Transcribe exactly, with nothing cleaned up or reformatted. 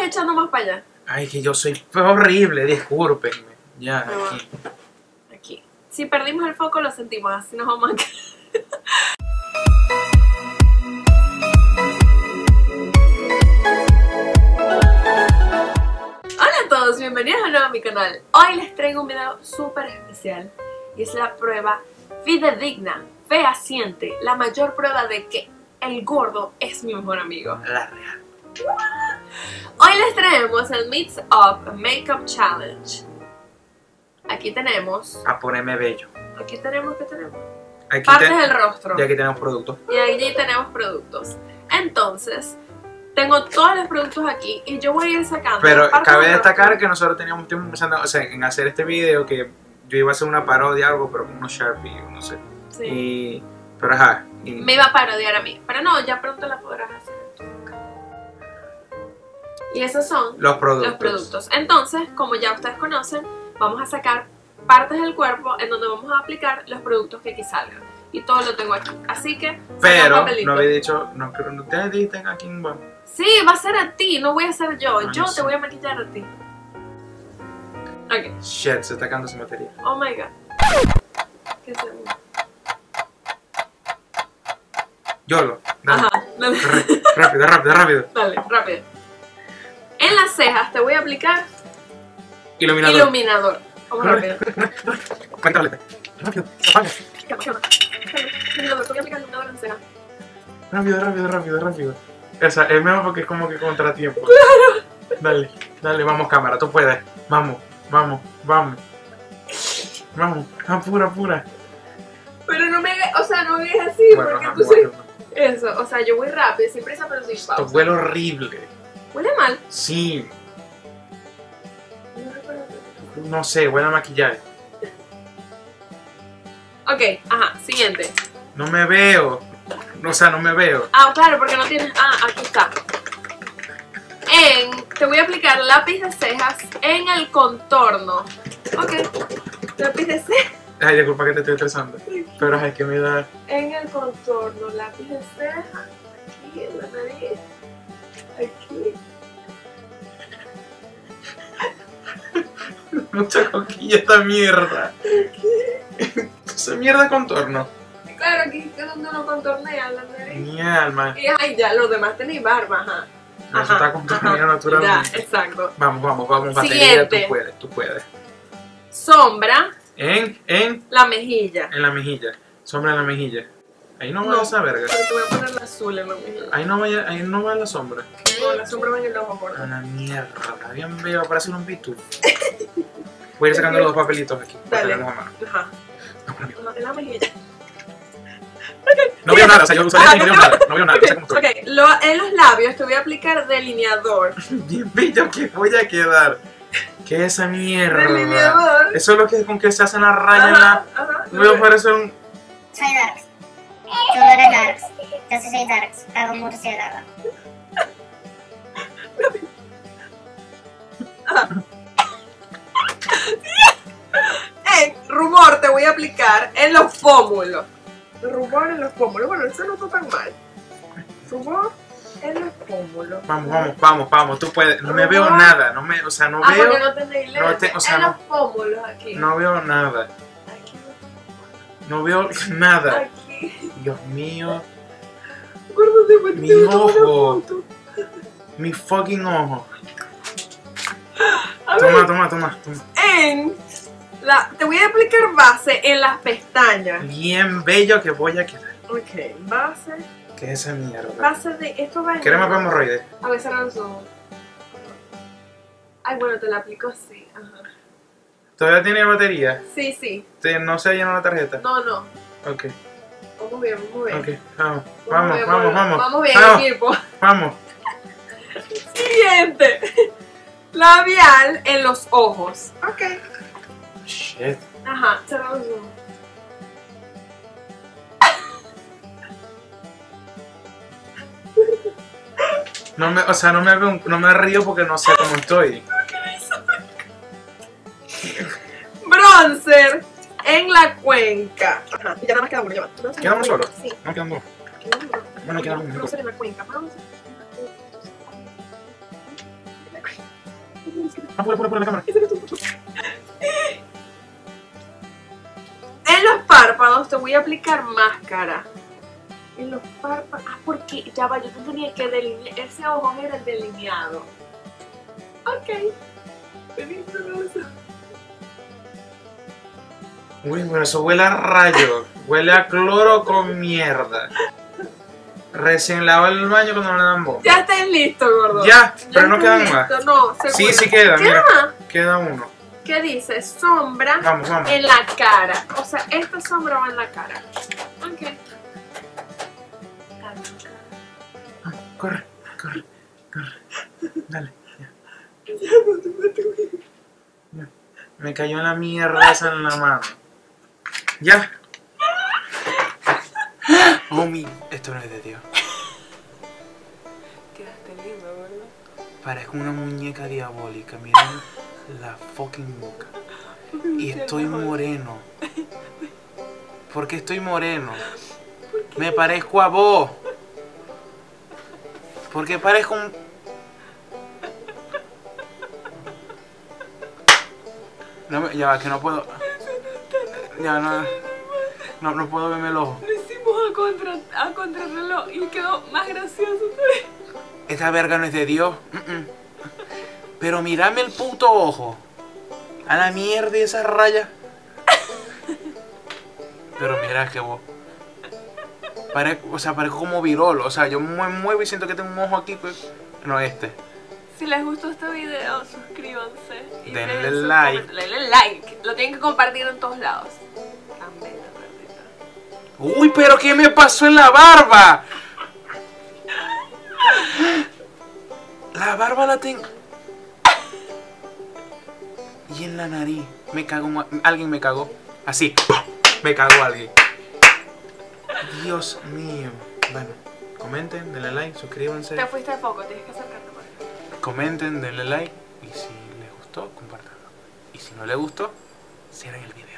vas echando más para allá. Ay, que yo soy horrible, discúlpenme. Ya, no, aquí. Aquí. Si perdimos el foco, lo sentimos. Así nos vamos a caer. Hola a todos, bienvenidos de nuevo a mi canal. Hoy les traigo un video súper especial. Y es la prueba fidedigna, fehaciente. La mayor prueba de que el gordo es mi mejor amigo. La real. Hoy les traemos el Mix Up Makeup Challenge. Aquí tenemos... A ponerme bello. Aquí tenemos, ¿qué tenemos? Aquí partes ten del rostro. Y aquí tenemos productos. Y allí tenemos productos. Entonces, tengo todos los productos aquí y yo voy a ir sacando... Pero cabe destacar que nosotros teníamos tiempo empezando, o sea, en hacer este video, que yo iba a hacer una parodia o algo, pero con unos Sharpie, no sé. Sí. Y, pero ajá. Y... me iba a parodiar a mí. Pero no, ya pronto la podrás hacer. Y esos son los productos. los productos. Entonces, como ya ustedes conocen, vamos a sacar partes del cuerpo en donde vamos a aplicar los productos que aquí salgan. Y todo lo tengo aquí. Así que, pero no había dicho, no creo, no te dicen a quién va. Sí, va a ser a ti, no voy a ser yo. No, yo no te sé. Voy a maquillar a ti. Ok. Shit, se está quedando sin batería. Oh my god. ¿Qué se ve? Yolo. Dale. Ajá. Dale. Rápido, rápido, rápido. Dale, rápido. En las cejas te voy a aplicar iluminador. Iluminador. Vamos rápido. Cuéntale. Rápido. Iluminador. Te voy a aplicar iluminador en cejas. Rápido, rápido, rápido, rápido. Esa es mejor porque es como que contratiempo. Claro. Dale, dale, vamos cámara, tú puedes. Vamos, vamos, vamos. Vamos, apura, apura. Pero no me, o sea, no me digas así bueno, porque no, tú sí. Eso, o sea, yo voy rápido, sin prisa pero sin pausa. Esto huele horrible. ¿Huele mal? Sí. No sé, huele a maquillaje. Ok, ajá, siguiente. No me veo. O sea, no me veo. Ah, claro, porque no tienes... Ah, aquí está. En... Te voy a aplicar lápiz de cejas en el contorno. Ok. Lápiz de cejas. Ay, disculpa que te estoy estresando. Pero ay, que me da... En el contorno, lápiz de cejas. Aquí, en la nariz. Aquí. Mucha coquilla esta mierda. Aquí. Esa mierda contorno. Claro, aquí es donde uno contornea la nariz. Mi alma. Y ay, ya, los demás tenéis barba, ajá. No, eso está contorneado naturalmente. Ya, exacto. Vamos, vamos, vamos, batería, tú puedes, tú puedes. Sombra. En, en. La mejilla. En la mejilla. Sombra en la mejilla. Ahí no va no, esa verga. Pero te voy a poner la azul en la mejilla. Ahí no, vaya, ahí no va la sombra. No, la sombra va en el ojo, por A la mierda, bien veo, parece un bitu. Voy a ir sacando los dos papelitos aquí. Dale. Para ajá. No, no, en la mejilla. Okay. No veo nada, o sea, yo usaría no veo nada. No veo nada, okay. No sé cómo estoy. Ok, Lo, en los labios te voy a aplicar delineador. Bien bello que voy a quedar. ¿Qué es esa mierda? Delineador. Eso es lo que con que se hacen las rayas. Ajá, ajá. Luego no parece un... Soy darks. Yo no era darks. Yo sí soy darks. Hago murciélago. Hey, rumor te voy a aplicar en los pómulos. Rumor en los pómulos. Bueno, eso no está tan mal. Rumor en los pómulos. Vamos, vamos, vamos, vamos. Tú puedes. No me rumor. Veo nada. No me, o sea, no ah, veo. No tenéis no te, o sea, en no, los pómulos aquí. No veo nada. Aquí. No veo nada. Aquí. Dios mío. Guárdate, mi ojo. Mi fucking ojo. A toma, ver. toma, toma, toma. En. La, te voy a aplicar base en las pestañas. Bien bello que voy a quedar. Ok, base. ¿Qué es esa mierda? Base de... Esto va en... Crema para hemorroides. A ver, cerrar los ojos. Ay, bueno, te la aplico así. Ajá. ¿Todavía tiene batería? Sí, sí. ¿No se ha llenado la tarjeta? No, no. Ok. Vamos bien, vamos bien. Ok, vamos. Vamos, vamos, vamos. Vamos, vamos bien, vamos, equipo. Vamos. Siguiente. Labial en los ojos. Ok. Shit. Ajá, cerramos los ojos. No me, o sea, no me, no me río porque no sé cómo estoy. Bronzer en la cuenca. Ajá, y ya nada más queda uno, ya va. ¿Quedamos solo? Sí. No, quedan dos. Bueno, quedamos. Bronzer en la cuenca, bronzer en la cuenca. Apura, apura, apura la cámara. En los párpados te voy a aplicar máscara. En los párpados. Ah, porque ya va, yo no tenía que delinear. Ese ojo era el delineado. Ok. Uy, pero eso huele a rayo. Huele a cloro con mierda. Recién lavado el baño cuando no le dan boca. Ya están listos, gordo. Ya, ya pero no quedan listo. Más. No, sí, sí queda. ¿Queda más? Queda uno. ¿Qué dice? Sombra vamos, vamos. En la cara. O sea, esta sombra va en la cara. Ok. Ay, corre, corre, corre. Dale. Ya. Me cayó la mierda esa en la mano. Ya. Mami, esto no es de Dios. Quedaste lindo, ¿verdad? Parezco una muñeca diabólica, miren la fucking boca. Y estoy moreno. ¿Por qué estoy moreno? Me parezco a vos. Porque parezco un... No me... Ya va, que no puedo... Ya no... No, no puedo verme el ojo. A, contra, a contrarreloj y quedó más gracioso. Esta verga no es de Dios. Mm -mm. Pero mírame el puto ojo. A la mierda y esa raya. Pero mira que vos. Pare, o sea, parezco como virolo. O sea, yo me muevo y siento que tengo un ojo aquí. Pues, no este. Si les gustó este video, suscríbanse. Y denle, denle like. Denle like. Lo tienen que compartir en todos lados. También. Uy, pero ¿qué me pasó en la barba? La barba la tengo. Y en la nariz. Me cagó. Alguien me cagó. Así. Me cagó alguien. Dios mío. Bueno, comenten, denle like, suscríbanse. Te fuiste de poco, tienes que acercarte por ahí. Comenten, denle like. Y si les gustó, compártanlo. Y si no les gustó, cierren el video.